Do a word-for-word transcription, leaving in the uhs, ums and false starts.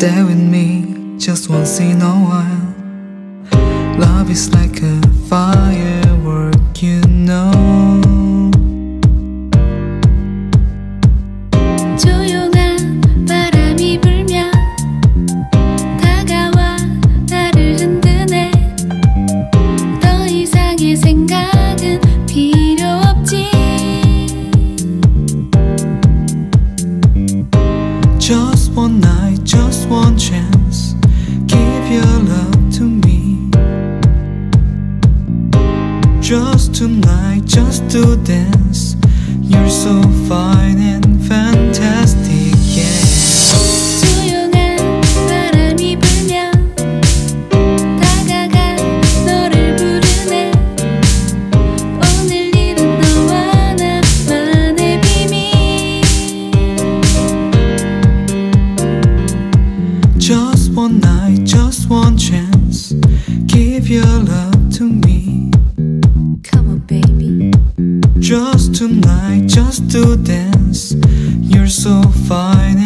stay with me just once in a while. Love is like a firework, you know. 조용한 바람이 불면 다가와 나를 흔드네. 더 이상의 생각은 필요 없지. Just one night, just one chance. Give your love to me. Just tonight, just to dance. You're so fine and fantastic, yeah. Just one night, just one chance. Give your love to me. Come on, baby. Just tonight, just to dance. You're so fine.